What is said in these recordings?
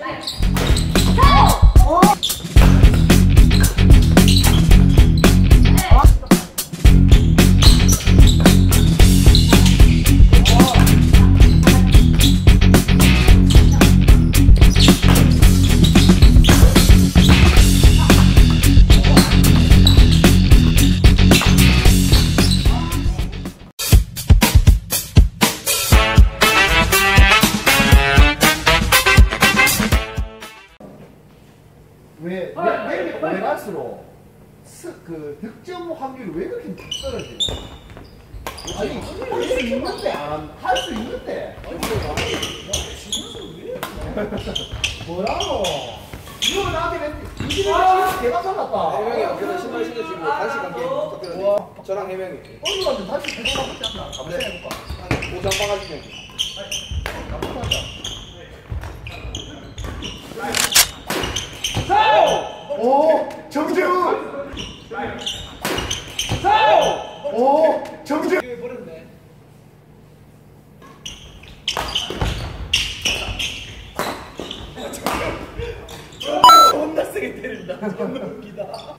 외곽으로 그 득점 확률이 왜 그렇게 떨어지냐? 아니 할 수 있는데 안 할 수 있는데. 아니 뭐라고? 이거 나한테 왜 이기는 대박 살았다. 해명이 그런 신발 신어주고 다시 감기. 저랑 해명이. 어느 날은 다시 대박 하지 않나? 한번 해볼까? 보상 방아지 명. 한번 하자. 오! 정재훈! 오! 정재훈! 존나 세게 때린다. 존나 웃기다.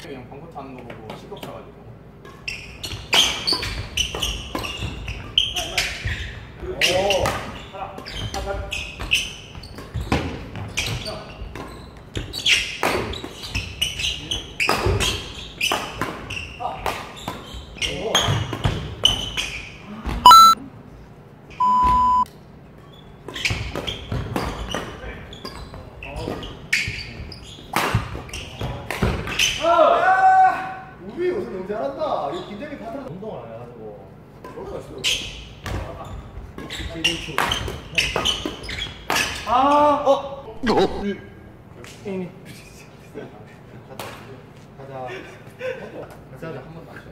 그냥 방구 타는 거 보고 실컷 차가지고 잘한다. 이거 긴장이 다 들어. 운동 안 해가지고. 올라갔어. 가자. 한번 맞춰.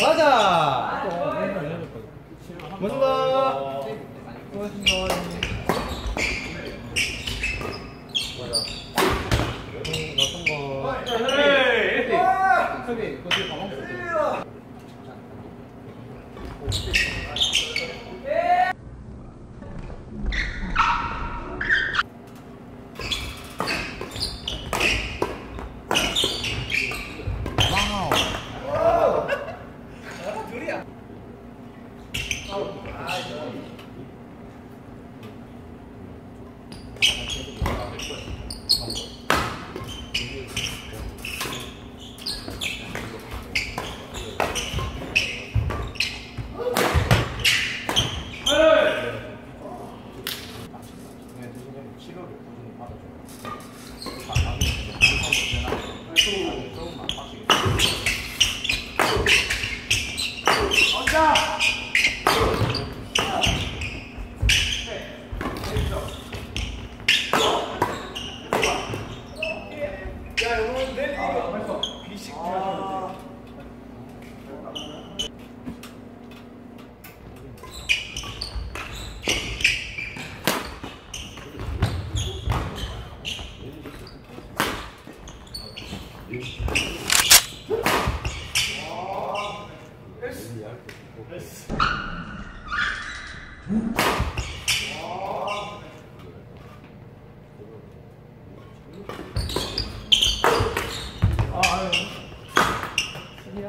가자. 고맙습니다.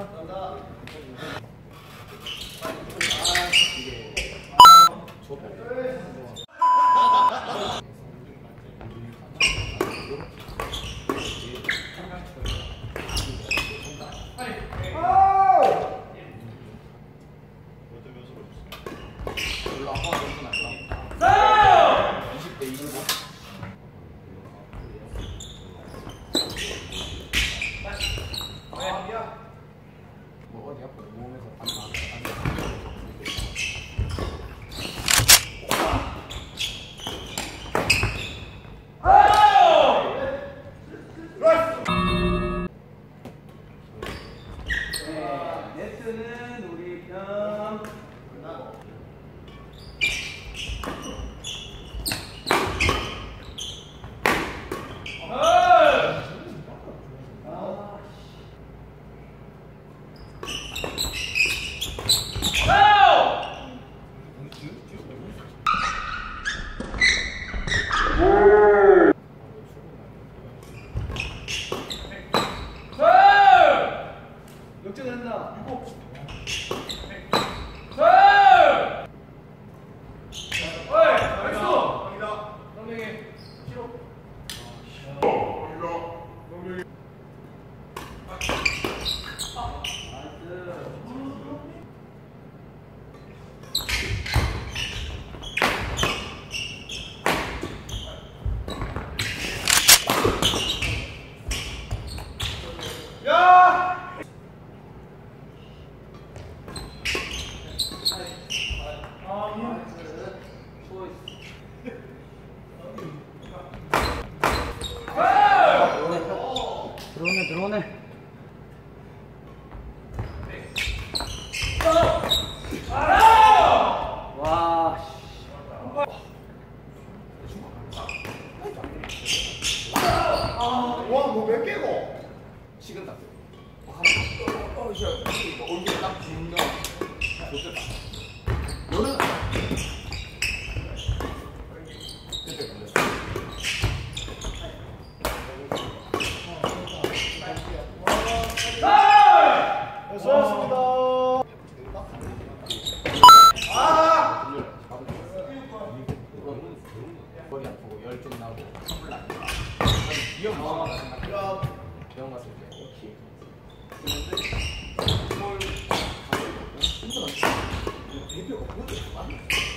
되게 어려워.